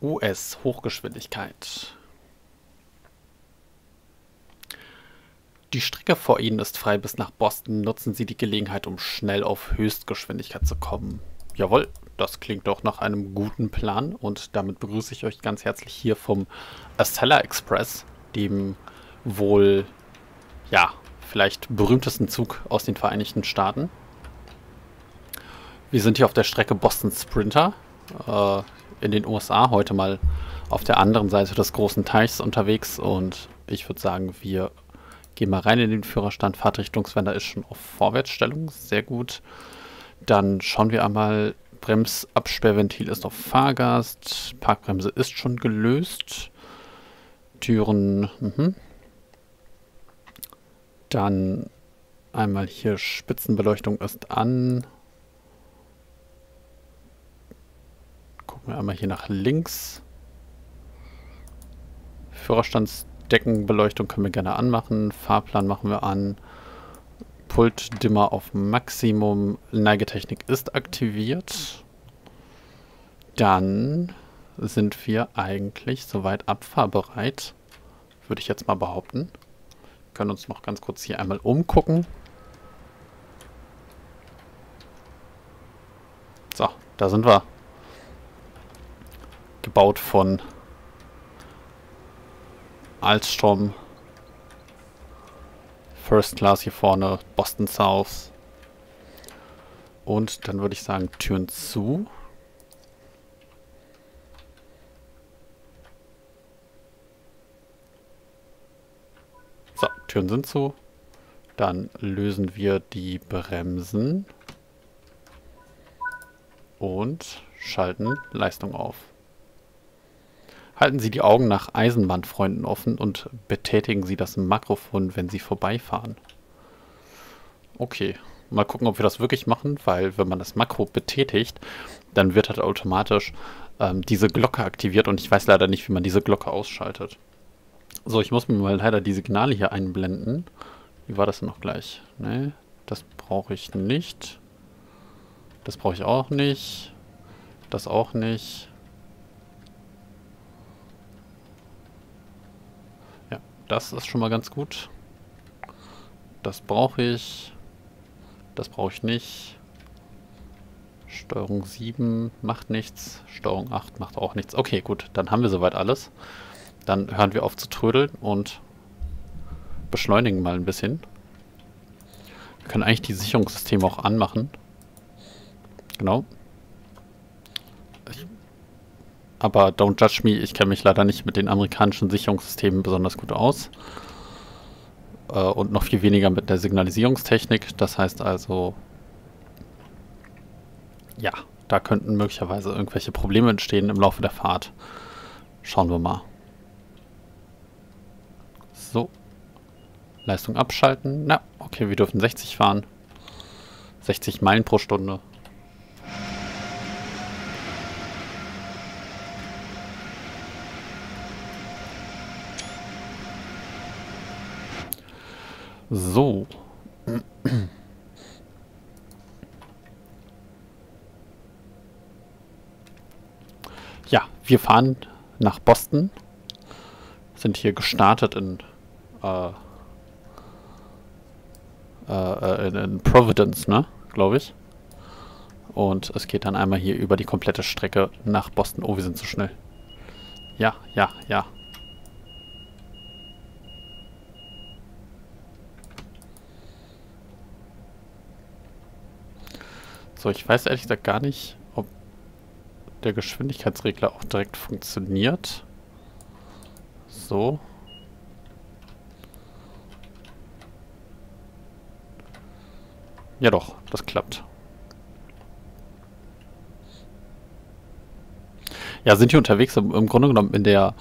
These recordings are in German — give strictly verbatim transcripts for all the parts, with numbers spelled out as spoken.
U S Hochgeschwindigkeit. Die Strecke vor Ihnen ist frei bis nach Boston. Nutzen Sie die Gelegenheit, um schnell auf Höchstgeschwindigkeit zu kommen. Jawohl, das klingt doch nach einem guten Plan. Und damit begrüße ich euch ganz herzlich hier vom Acela Express, dem wohl, ja, vielleicht berühmtesten Zug aus den Vereinigten Staaten. Wir sind hier auf der Strecke Boston Sprinter äh, in den U S A, heute mal auf der anderen Seite des großen Teichs unterwegs. Und ich würde sagen, wir gehen mal rein in den Führerstand. Fahrtrichtungswender ist schon auf Vorwärtsstellung, sehr gut. Dann schauen wir einmal, Bremsabsperrventil ist auf Fahrgast, Parkbremse ist schon gelöst, Türen, mhm. Dann einmal hier Spitzenbeleuchtung ist an. Gucken wir einmal hier nach links. Führerstandsdeckenbeleuchtung können wir gerne anmachen, Fahrplan machen wir an. Pultdimmer auf Maximum, Neigetechnik ist aktiviert. Dann sind wir eigentlich soweit abfahrbereit, würde ich jetzt mal behaupten. Wir können uns noch ganz kurz hier einmal umgucken. So, da sind wir. Gebaut von Alstom. First Class hier vorne, Boston South. Und dann würde ich sagen, Türen zu. So, Türen sind zu. Dann lösen wir die Bremsen. Und schalten Leistung auf. Halten Sie die Augen nach Eisenbahnfreunden offen und betätigen Sie das Mikrofon, wenn Sie vorbeifahren. Okay, mal gucken, ob wir das wirklich machen, weil wenn man das Makro betätigt, dann wird halt automatisch ähm, diese Glocke aktiviert und ich weiß leider nicht, wie man diese Glocke ausschaltet. So, ich muss mir mal leider die Signale hier einblenden. Wie war das denn noch gleich? Ne, das brauche ich nicht. Das brauche ich auch nicht. Das auch nicht. Das ist schon mal ganz gut. Das brauche ich. Das brauche ich nicht. Steuerung sieben macht nichts. Steuerung acht macht auch nichts. Okay, gut. Dann haben wir soweit alles. Dann hören wir auf zu trödeln und beschleunigen mal ein bisschen. Wir können eigentlich die Sicherungssysteme auch anmachen. Genau. Ich Aber don't judge me, ich kenne mich leider nicht mit den amerikanischen Sicherungssystemen besonders gut aus. Äh, und noch viel weniger mit der Signalisierungstechnik. Das heißt also, ja, da könnten möglicherweise irgendwelche Probleme entstehen im Laufe der Fahrt. Schauen wir mal. So, Leistung abschalten. Na, okay, wir dürfen sechzig fahren. sechzig Meilen pro Stunde. So. Ja, wir fahren nach Boston. Sind hier gestartet in, äh, äh, in, in Providence, ne? Glaube ich. Und es geht dann einmal hier über die komplette Strecke nach Boston. Oh, wir sind zu schnell. Ja, ja, ja. So, ich weiß ehrlich gesagt gar nicht, ob der Geschwindigkeitsregler auch direkt funktioniert. So. Ja doch, das klappt. Ja, sind hier unterwegs im, im Grunde genommen in der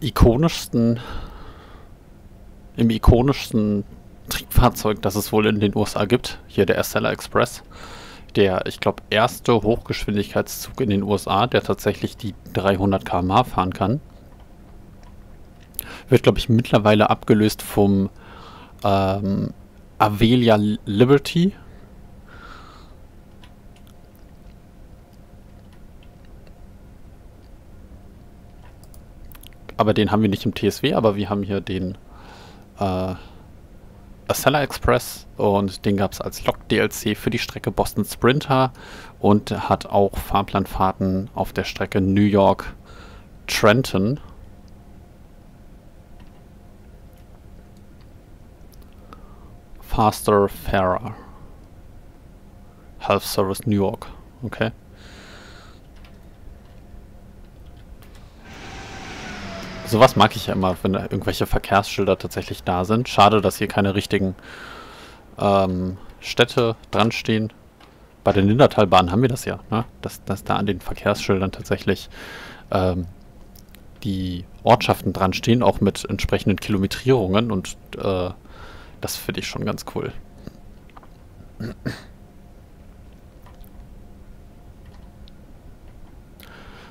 ikonischsten, im ikonischsten Triebfahrzeug, das es wohl in den U S A gibt. Hier der Acela Express. Der, ich glaube, erste Hochgeschwindigkeitszug in den U S A, der tatsächlich die dreihundert Kilometer pro Stunde fahren kann. Wird, glaube ich, mittlerweile abgelöst vom ähm, Avelia Liberty. Aber den haben wir nicht im T S W, aber wir haben hier den äh, Acela Express und den gab es als Lok-D L C für die Strecke Boston Sprinter und hat auch Fahrplanfahrten auf der Strecke New York Trenton. Faster, fairer. Health Service New York. Okay. Sowas mag ich ja immer, wenn da irgendwelche Verkehrsschilder tatsächlich da sind. Schade, dass hier keine richtigen ähm, Städte dran stehen. Bei den Lindertalbahnen haben wir das ja, ne? Dass, dass da an den Verkehrsschildern tatsächlich ähm, die Ortschaften dran stehen, auch mit entsprechenden Kilometrierungen und äh, das finde ich schon ganz cool.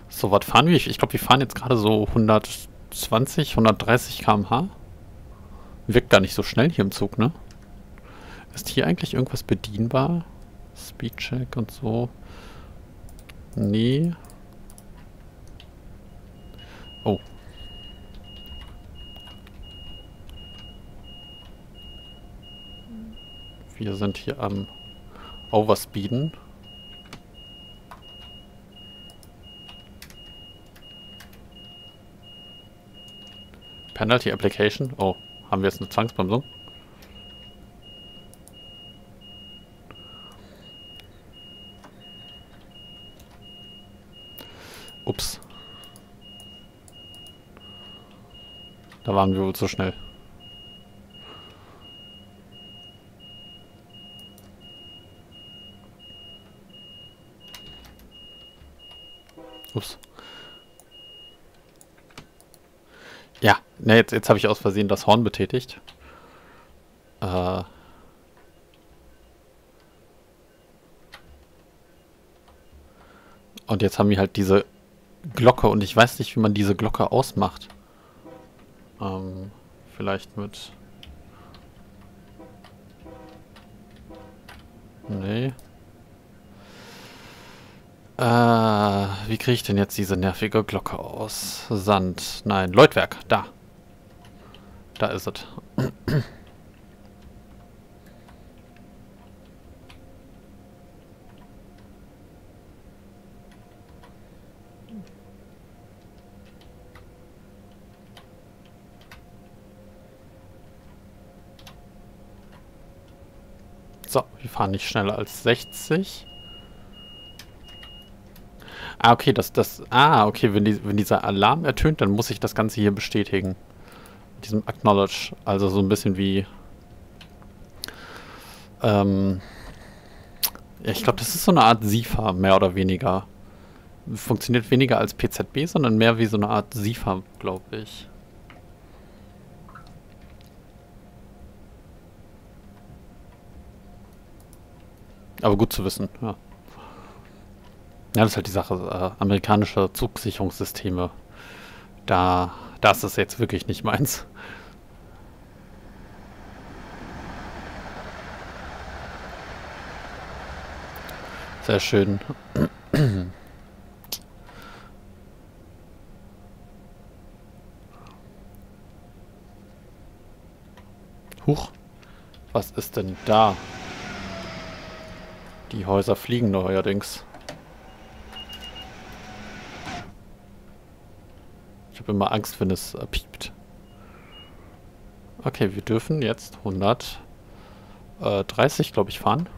So, was fahren wir? Ich glaube, wir fahren jetzt gerade so hundertzwanzig, hundertdreißig Kilometer pro Stunde. Wirkt gar nicht so schnell hier im Zug, ne? Ist hier eigentlich irgendwas bedienbar? Speedcheck und so. Nee. Oh. Wir sind hier am Overspeeden. Penalty Application. Oh, haben wir jetzt eine Zwangsbremsung? Ups. Da waren wir wohl zu schnell. Ups. Ja, ne, jetzt, jetzt habe ich aus Versehen das Horn betätigt. Äh. Und jetzt haben wir halt diese Glocke und ich weiß nicht, wie man diese Glocke ausmacht. Ähm, vielleicht mit... Nee. Äh, wie kriege ich denn jetzt diese nervige Glocke aus? Sand. Nein, Läutwerk. Da. Da ist es. So, wir fahren nicht schneller als sechzig. Ah, okay, das, das, ah, okay, wenn, die, wenn dieser Alarm ertönt, dann muss ich das Ganze hier bestätigen. Mit diesem Acknowledge, also so ein bisschen wie, ähm, ja, ich glaube, das ist so eine Art SIFA, mehr oder weniger. Funktioniert weniger als P Z B, sondern mehr wie so eine Art SIFA, glaube ich. Aber gut zu wissen, ja. Ja, das ist halt die Sache, äh, amerikanische Zugsicherungssysteme, da, das ist jetzt wirklich nicht meins. Sehr schön. Huch, was ist denn da? Die Häuser fliegen neuerdings. Ich habe immer Angst, wenn es äh, piept. Okay, wir dürfen jetzt hundertdreißig, glaube ich, fahren.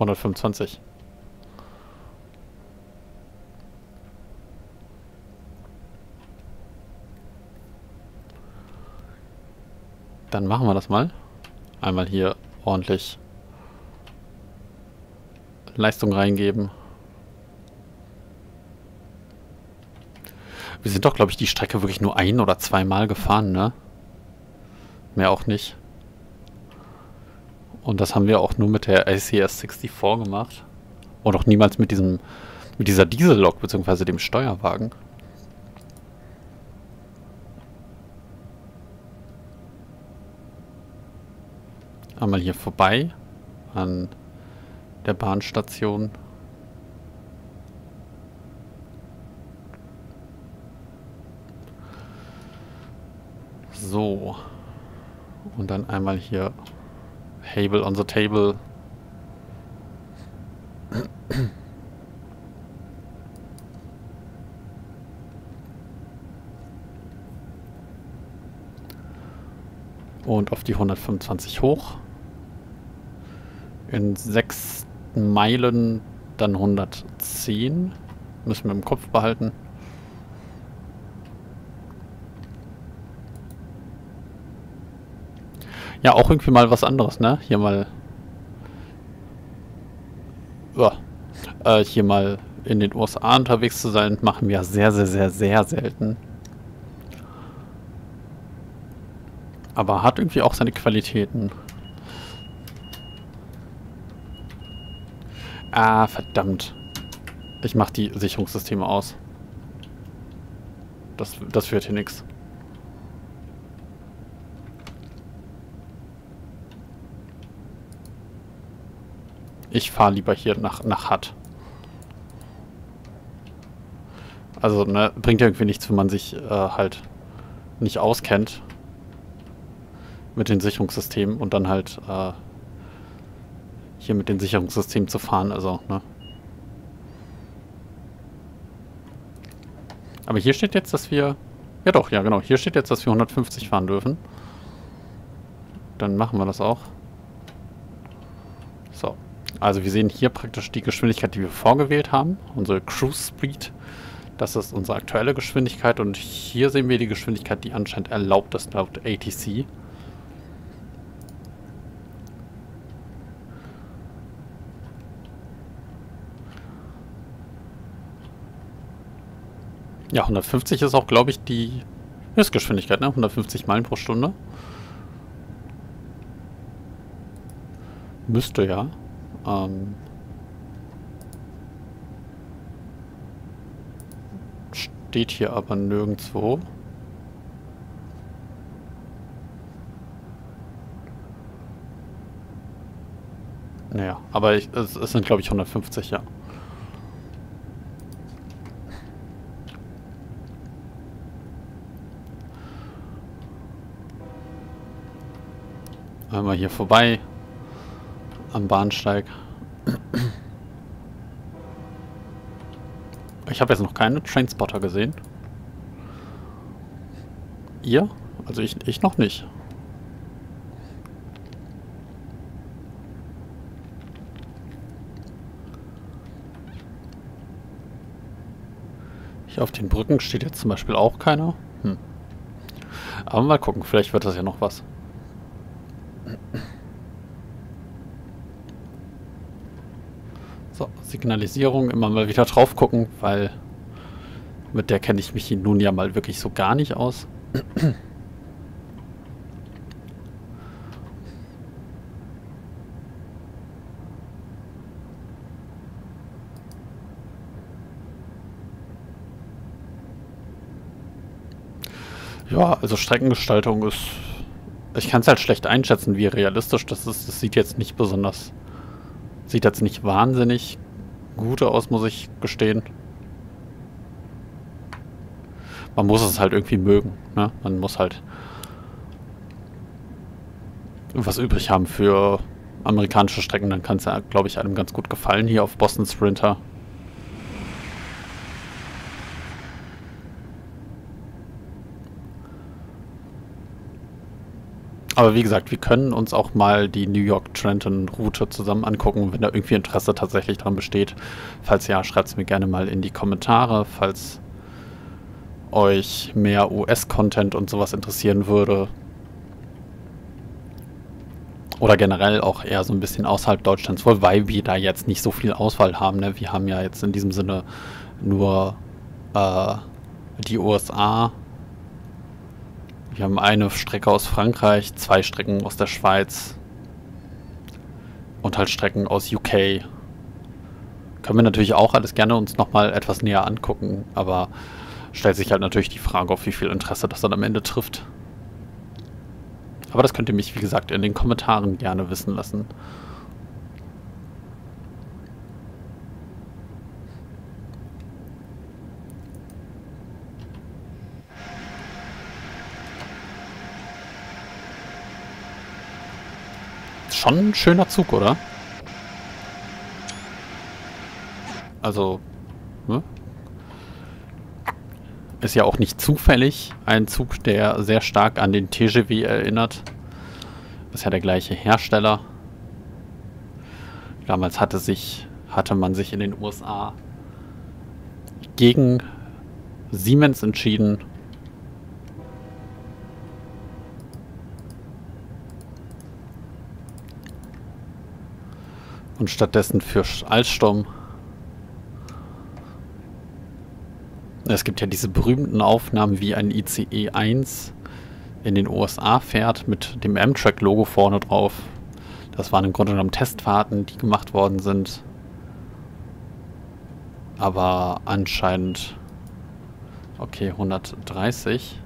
hundertfünfundzwanzig. Dann machen wir das mal. Einmal hier ordentlich Leistung reingeben. Wir sind doch, glaube ich, die Strecke wirklich nur ein- oder zweimal gefahren, ne? Mehr auch nicht. Und das haben wir auch nur mit der I C S vierundsechzig gemacht. Und auch niemals mit diesem, mit dieser Diesellok, beziehungsweise dem Steuerwagen. Einmal hier vorbei an der Bahnstation. So. Und dann einmal hier Hable on the Table. Und auf die hundertfünfundzwanzig hoch. In sechs Meilen dann hundertzehn. Müssen wir im Kopf behalten. Ja, auch irgendwie mal was anderes, ne? Hier mal... Oh. Äh, hier mal in den U S A unterwegs zu sein, machen wir sehr, sehr, sehr, sehr selten. Aber hat irgendwie auch seine Qualitäten. Ah, verdammt. Ich mach die Sicherungssysteme aus. Das, das führt hier nichts. Ich fahre lieber hier nach, nach Hut. Also, ne, bringt ja irgendwie nichts, wenn man sich äh, halt nicht auskennt mit den Sicherungssystemen und dann halt äh, hier mit den Sicherungssystemen zu fahren, also, ne. Aber hier steht jetzt, dass wir... Ja doch, ja genau, hier steht jetzt, dass wir hundertfünfzig fahren dürfen. Dann machen wir das auch. So. Also wir sehen hier praktisch die Geschwindigkeit, die wir vorgewählt haben. Unsere Cruise Speed. Das ist unsere aktuelle Geschwindigkeit. Und hier sehen wir die Geschwindigkeit, die anscheinend erlaubt ist laut A T C. Ja, hundertfünfzig ist auch, glaube ich, die Höchstgeschwindigkeit, ne? hundertfünfzig Meilen pro Stunde. Müsste ja. Steht hier aber nirgendwo. Naja, aber ich, es, es sind, glaube ich, hundertfünfzig, ja. Einmal hier vorbei. Am Bahnsteig. Ich habe jetzt noch keine Trainspotter gesehen. Ihr? Also ich, ich noch nicht. Hier auf den Brücken steht jetzt zum Beispiel auch keiner. Hm. Aber mal gucken, vielleicht wird das ja noch was. So, Signalisierung, immer mal wieder drauf gucken, weil mit der kenne ich mich nun ja mal wirklich so gar nicht aus. Ja, also Streckengestaltung ist... Ich kann es halt schlecht einschätzen, wie realistisch das ist. Das sieht jetzt nicht besonders... Sieht jetzt nicht wahnsinnig gut aus, muss ich gestehen. Man muss es halt irgendwie mögen, ne? Man muss halt was übrig haben für amerikanische Strecken. Dann kann es ja, glaube ich, einem ganz gut gefallen hier auf Boston Sprinter. Aber wie gesagt, wir können uns auch mal die New York Trenton Route zusammen angucken, wenn da irgendwie Interesse tatsächlich dran besteht. Falls ja, schreibt es mir gerne mal in die Kommentare, falls euch mehr U S-Content und sowas interessieren würde. Oder generell auch eher so ein bisschen außerhalb Deutschlands, wobei wir da jetzt nicht so viel Auswahl haben, ne? Wir haben ja jetzt in diesem Sinne nur äh, die U S A. Wir haben eine Strecke aus Frankreich, zwei Strecken aus der Schweiz und halt Strecken aus U K. Können wir natürlich auch alles gerne uns nochmal etwas näher angucken, aber stellt sich halt natürlich die Frage, auf wie viel Interesse das dann am Ende trifft. Aber das könnt ihr mich, wie gesagt, in den Kommentaren gerne wissen lassen. schon ein schöner Zug, oder? Also, ne? Ist ja auch nicht zufällig ein Zug, der sehr stark an den T G V erinnert. Das ist ja der gleiche Hersteller. Damals hatte sich, hatte man sich in den U S A gegen Siemens entschieden. Und stattdessen für Alstom. Es gibt ja diese berühmten Aufnahmen, wie ein I C E eins in den U S A fährt mit dem Amtrak-Logo vorne drauf. Das waren im Grunde genommen Testfahrten, die gemacht worden sind. Aber anscheinend... Okay, hundertdreißig.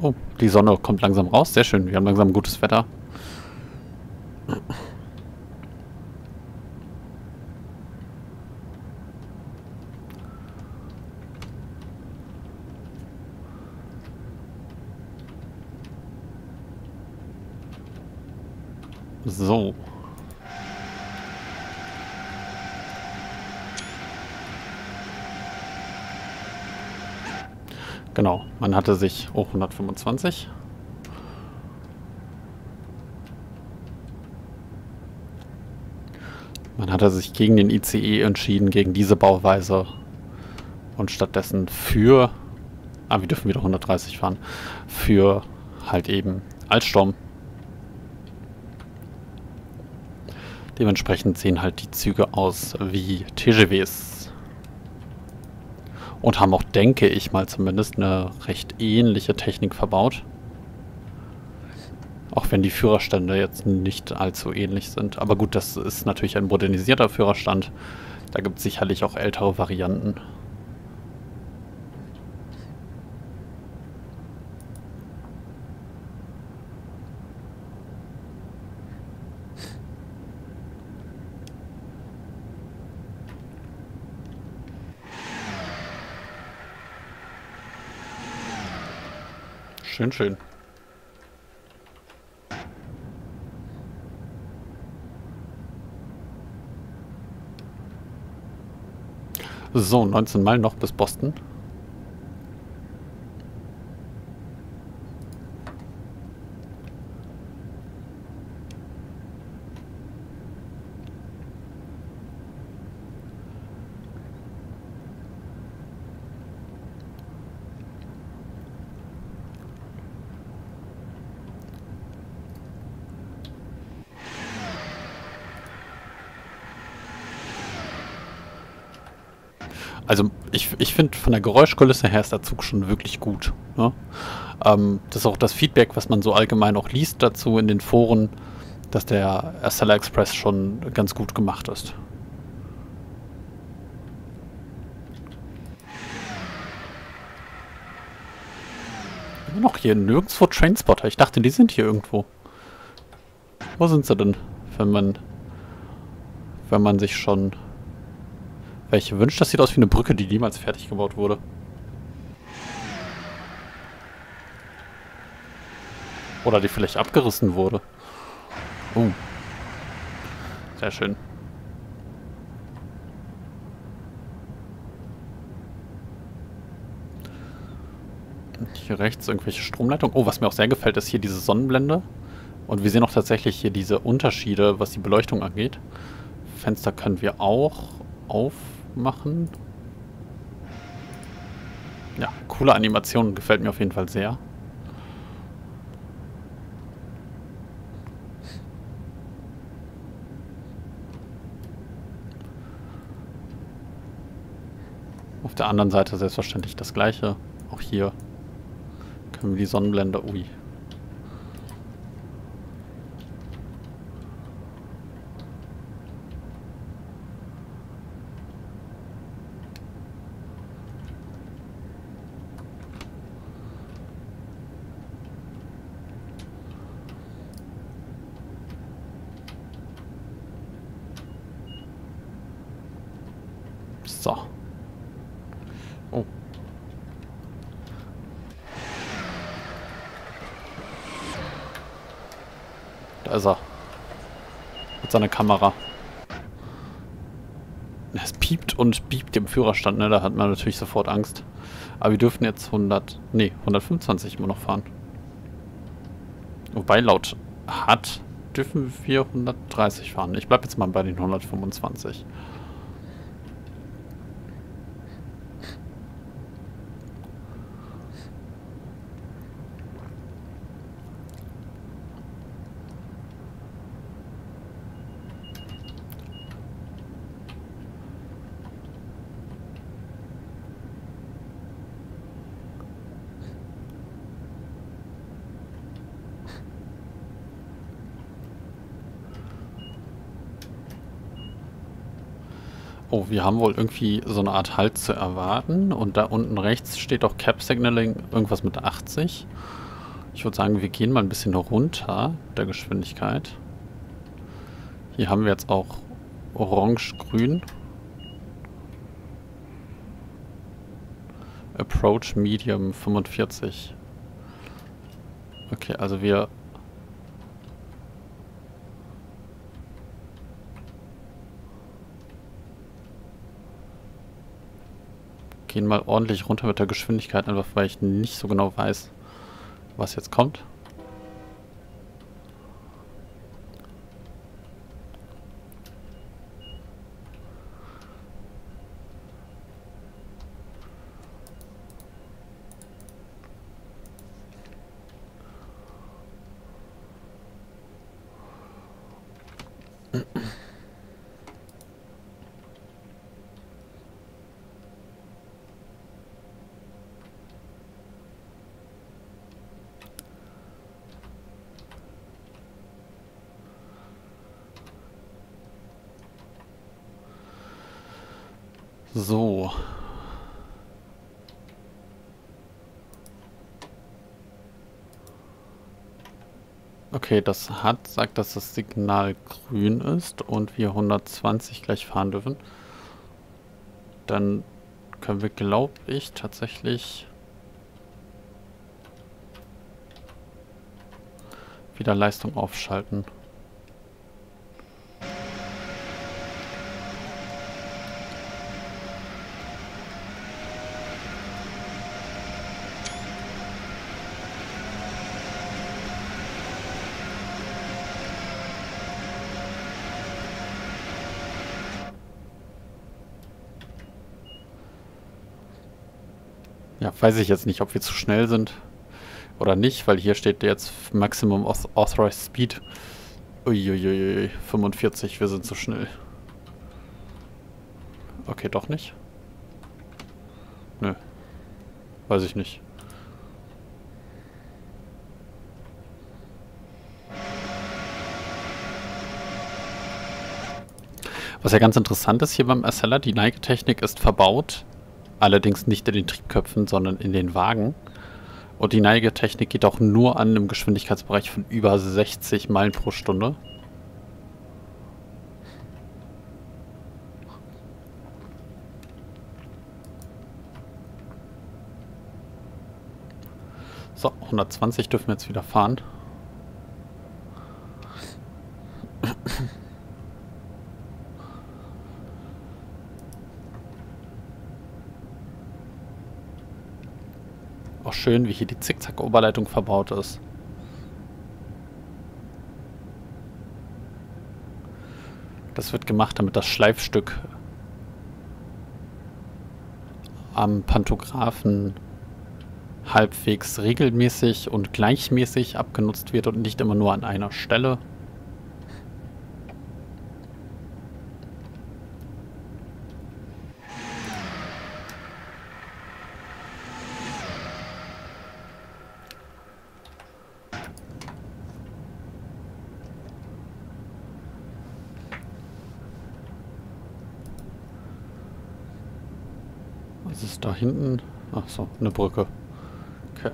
Oh, die Sonne kommt langsam raus. Sehr schön, wir haben langsam gutes Wetter. So. Genau, man hatte sich auch hundertfünfundzwanzig. Man hatte sich gegen den I C E entschieden, gegen diese Bauweise und stattdessen für, ah, wir dürfen wieder hundertdreißig fahren, für halt eben Alstom. Dementsprechend sehen halt die Züge aus wie T G Vs. Und haben auch, denke ich mal zumindest, eine recht ähnliche Technik verbaut. Auch wenn die Führerstände jetzt nicht allzu ähnlich sind. Aber gut, das ist natürlich ein modernisierter Führerstand. Da gibt es sicherlich auch ältere Varianten. Schön, schön. So, neunzehn Meilen noch bis Boston. Also ich, ich finde, von der Geräuschkulisse her ist der Zug schon wirklich gut. Ne? Ähm, das ist auch das Feedback, was man so allgemein auch liest dazu in den Foren, dass der Acela Express schon ganz gut gemacht ist. Immer noch hier nirgendwo Trainspotter. Ich dachte, die sind hier irgendwo. Wo sind sie denn, wenn man, wenn man sich schon... Ich wünsche, das sieht aus wie eine Brücke, die niemals fertig gebaut wurde. Oder die vielleicht abgerissen wurde. Oh. Sehr schön. Und hier rechts irgendwelche Stromleitungen. Oh, was mir auch sehr gefällt, ist hier diese Sonnenblende. Und wir sehen auch tatsächlich hier diese Unterschiede, was die Beleuchtung angeht. Fenster können wir auch aufmachen. Ja, coole Animation, gefällt mir auf jeden Fall sehr. Auf der anderen Seite selbstverständlich das gleiche. Auch hier können wir die Sonnenblende, ui. So. Oh. Da ist er. Mit seiner Kamera. Es piept und biebt im Führerstand, ne? Da hat man natürlich sofort Angst. Aber wir dürfen jetzt hundert, nee, hundertfünfundzwanzig immer noch fahren. Wobei laut H A D dürfen wir hundertdreißig fahren. Ich bleibe jetzt mal bei den hundertfünfundzwanzig. Oh, wir haben wohl irgendwie so eine Art Halt zu erwarten. Und da unten rechts steht auch Cap Signaling, irgendwas mit achtzig. Ich würde sagen, wir gehen mal ein bisschen runter der Geschwindigkeit. Hier haben wir jetzt auch orange-grün. Approach Medium fünfundvierzig. Okay, also wir... gehen mal ordentlich runter mit der Geschwindigkeit, einfach weil ich nicht so genau weiß, was jetzt kommt. So. Okay, das hat sagt, dass das Signal grün ist und wir hundertzwanzig gleich fahren dürfen. Dann können wir, glaube ich, tatsächlich wieder Leistung aufschalten. Ja, weiß ich jetzt nicht, ob wir zu schnell sind oder nicht, weil hier steht jetzt Maximum Authorized Speed. Uiuiui, fünfundvierzig, wir sind zu schnell. Okay, doch nicht? Nö. Weiß ich nicht. Was ja ganz interessant ist hier beim Acela, die Neigetechnik ist verbaut. Allerdings nicht in den Triebköpfen, sondern in den Wagen. Und die Neigetechnik geht auch nur an im Geschwindigkeitsbereich von über sechzig Meilen pro Stunde. So, hundertzwanzig dürfen wir jetzt wieder fahren. Schön, wie hier die Zickzack-Oberleitung verbaut ist. Das wird gemacht, damit das Schleifstück am Pantographen halbwegs regelmäßig und gleichmäßig abgenutzt wird und nicht immer nur an einer Stelle. Was ist da hinten? Ach so, eine Brücke. Okay.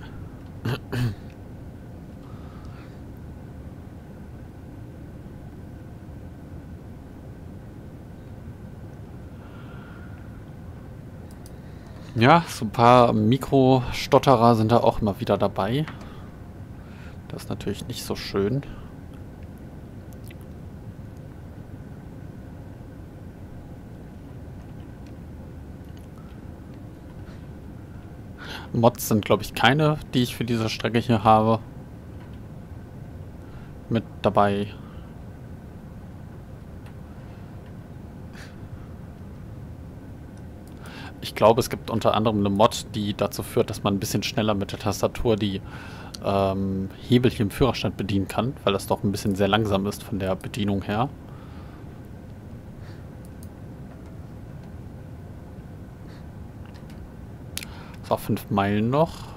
Ja, so ein paar Mikrostotterer sind da auch immer wieder dabei. Das ist natürlich nicht so schön. Mods sind, glaube ich, keine, die ich für diese Strecke hier habe, mit dabei. Ich glaube, es gibt unter anderem eine Mod, die dazu führt, dass man ein bisschen schneller mit der Tastatur die ähm, Hebel hier im Führerstand bedienen kann, weil das doch ein bisschen sehr langsam ist von der Bedienung her. Auch fünf Meilen noch.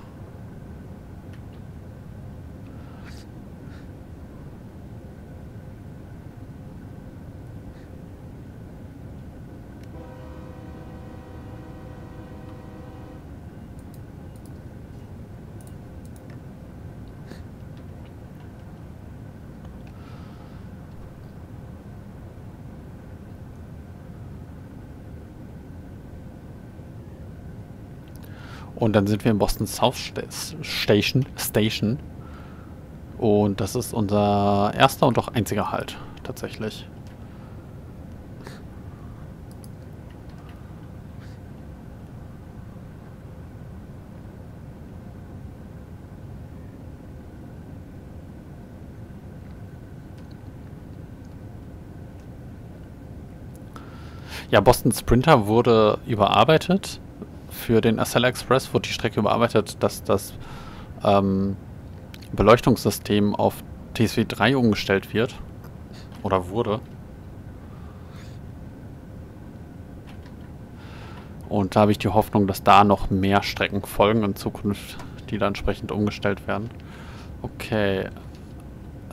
Und dann sind wir in Boston South Station, Station. Und das ist unser erster und auch einziger Halt, tatsächlich. Ja, Boston Sprinter wurde überarbeitet. Für den Acela Express wurde die Strecke überarbeitet, dass das ähm, Beleuchtungssystem auf T S W drei umgestellt wird. Oder wurde. Und da habe ich die Hoffnung, dass da noch mehr Strecken folgen in Zukunft, die da entsprechend umgestellt werden. Okay.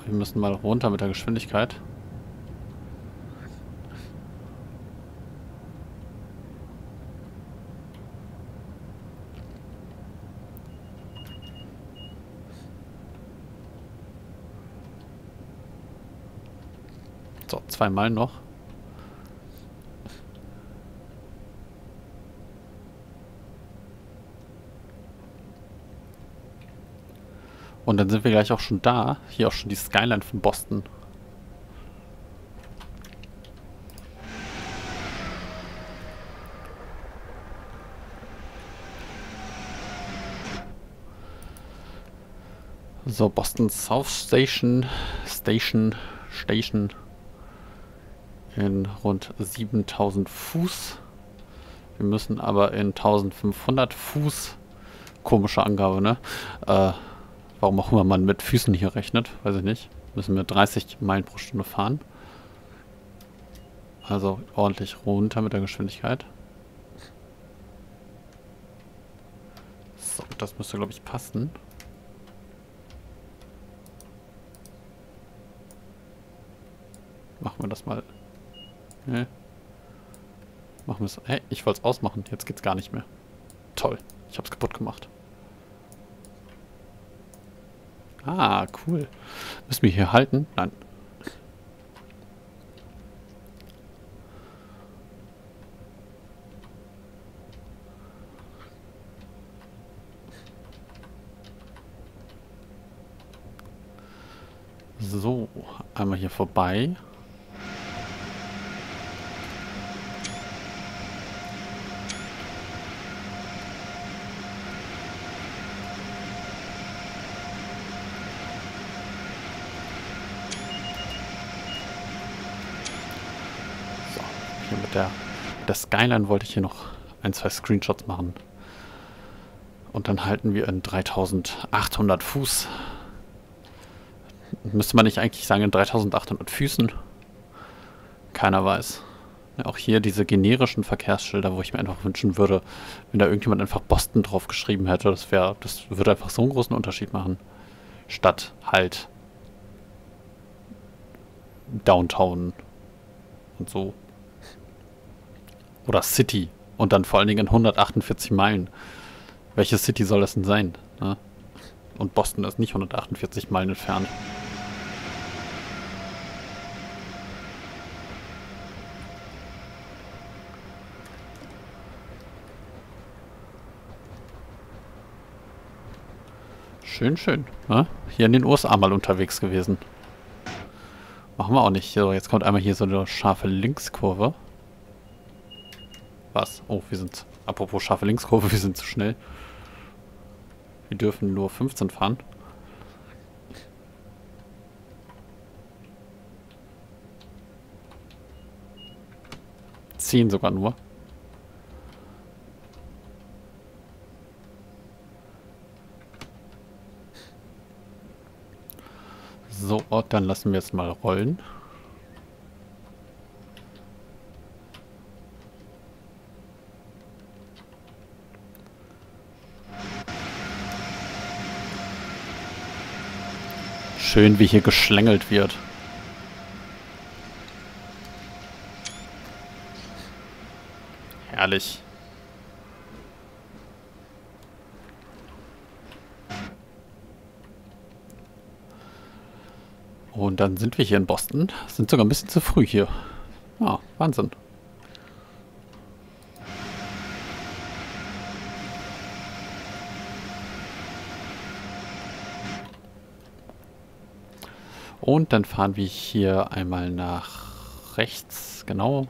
Wir müssen mal runter mit der Geschwindigkeit. So, zweimal noch. Und dann sind wir gleich auch schon da. Hier auch schon die Skyline von Boston. So, Boston South Station, Station, Station. In rund siebentausend Fuß. Wir müssen aber in eintausendfünfhundert Fuß. Komische Angabe, ne? Äh, warum auch immer man mit Füßen hier rechnet, weiß ich nicht. Müssen wir dreißig Meilen pro Stunde fahren. Also ordentlich runter mit der Geschwindigkeit. So, das müsste, glaube ich, passen. Machen wir das mal. Nee. Machen wir es. Hey, ich wollte es ausmachen. Jetzt geht's gar nicht mehr. Toll. Ich habe es kaputt gemacht. Ah, cool. Müssen wir hier halten? Nein. So, einmal hier vorbei. Der, der Skyline wollte ich hier noch ein, zwei Screenshots machen. Und dann halten wir in dreitausendachthundert Fuß. Müsste man nicht eigentlich sagen in dreitausendachthundert Füßen? Keiner weiß. Ja, auch hier diese generischen Verkehrsschilder, wo ich mir einfach wünschen würde, wenn da irgendjemand einfach Boston drauf geschrieben hätte. Das wäre, das würde einfach so einen großen Unterschied machen. Statt halt Downtown und so. Oder City. Und dann vor allen Dingen in hundertachtundvierzig Meilen. Welche City soll das denn sein? Ne? Und Boston ist nicht hundertachtundvierzig Meilen entfernt. Schön, schön. Ne? Hier in den U S A mal unterwegs gewesen. Machen wir auch nicht. So, jetzt kommt einmal hier so eine scharfe Linkskurve. Was? Oh, wir sind... Apropos scharfe Linkskurve, wir sind zu schnell. Wir dürfen nur fünfzehn fahren. zehn sogar nur. So, dann lassen wir jetzt mal rollen. Schön, wie hier geschlängelt wird. Herrlich. Und dann sind wir hier in Boston. Sind sogar ein bisschen zu früh hier. Ah, Wahnsinn. Und dann fahren wir hier einmal nach rechts. Genau.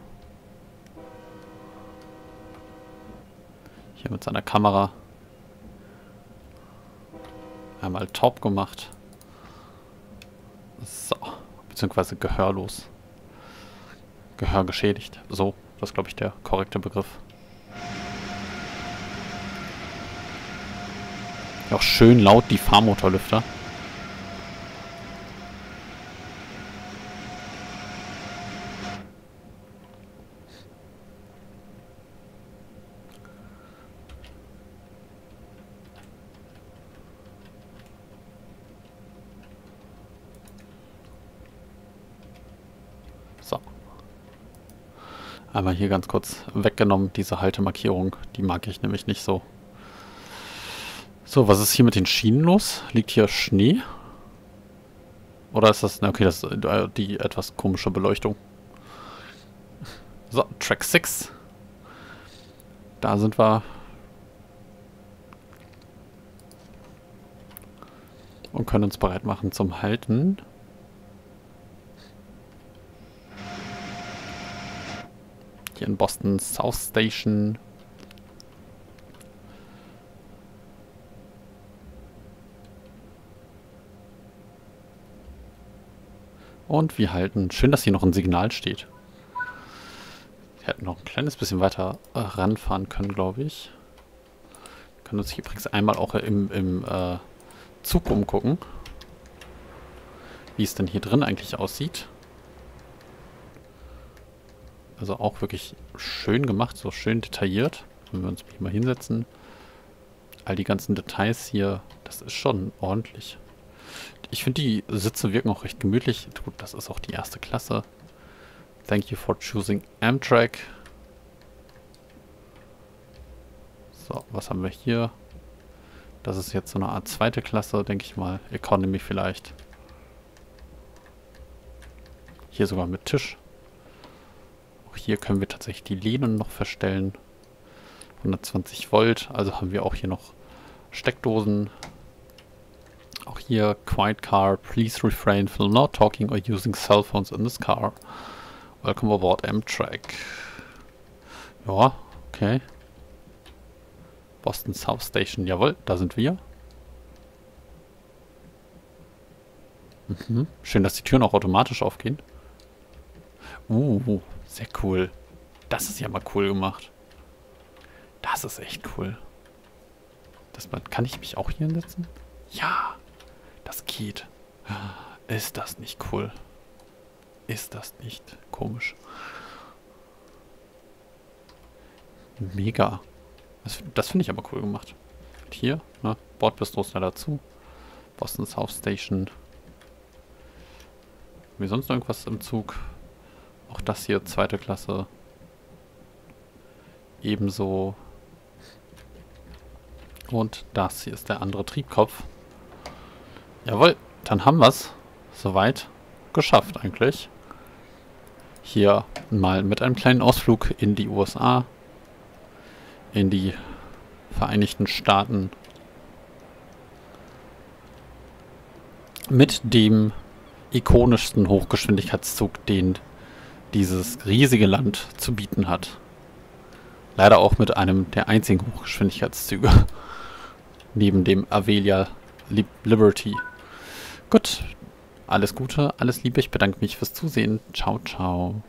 Hier mit seiner Kamera. Einmal taub gemacht. So, beziehungsweise gehörlos. Gehör geschädigt. So, das ist, glaube ich, der korrekte Begriff. Auch schön laut die Fahrmotorlüfter. Einmal hier ganz kurz weggenommen, diese Haltemarkierung, die mag ich nämlich nicht so. So, was ist hier mit den Schienen los? Liegt hier Schnee? Oder ist das, na okay, das ist äh, die etwas komische Beleuchtung. So, Track sechs. Da sind wir. Und können uns bereit machen zum Halten. Hier in Boston South Station. Und wir halten. Schön, dass hier noch ein Signal steht. Wir hätten noch ein kleines bisschen weiter ranfahren können, glaube ich. Wir können uns hier übrigens einmal auch im, im äh, Zug umgucken, wie es denn hier drin eigentlich aussieht. Also auch wirklich schön gemacht, so schön detailliert. Wenn wir uns hier mal hinsetzen. All die ganzen Details hier, das ist schon ordentlich. Ich finde, die Sitze wirken auch recht gemütlich. Gut, das ist auch die erste Klasse. Thank you for choosing Amtrak. So, was haben wir hier? Das ist jetzt so eine Art zweite Klasse, denke ich mal. Economy vielleicht. Hier sogar mit Tisch. Hier können wir tatsächlich die Lehnen noch verstellen. hundertzwanzig Volt. Also haben wir auch hier noch Steckdosen. Auch hier Quiet Car. Please refrain from not talking or using cell phones in this car. Welcome aboard Amtrak. Ja, okay. Boston South Station. Jawohl, da sind wir. Mhm. Schön, dass die Türen auch automatisch aufgehen. Uh, sehr cool. Das ist ja mal cool gemacht. Das ist echt cool. Das, kann ich mich auch hier hinsetzen? Ja, das geht. Ist das nicht cool? Ist das nicht komisch? Mega. Das, das finde ich aber cool gemacht. Und hier, ne, Bordbistros da dazu. Boston South Station. Haben wir sonst noch irgendwas im Zug? Auch das hier, zweite Klasse. Ebenso. Und das hier ist der andere Triebkopf. Jawohl, dann haben wir es soweit geschafft eigentlich. Hier mal mit einem kleinen Ausflug in die U S A. In die Vereinigten Staaten. mit dem ikonischsten Hochgeschwindigkeitszug, den dieses riesige Land zu bieten hat. Leider auch mit einem der einzigen Hochgeschwindigkeitszüge. Neben dem Avelia Liberty. Gut, alles Gute, alles Liebe. Ich bedanke mich fürs Zusehen. Ciao, ciao.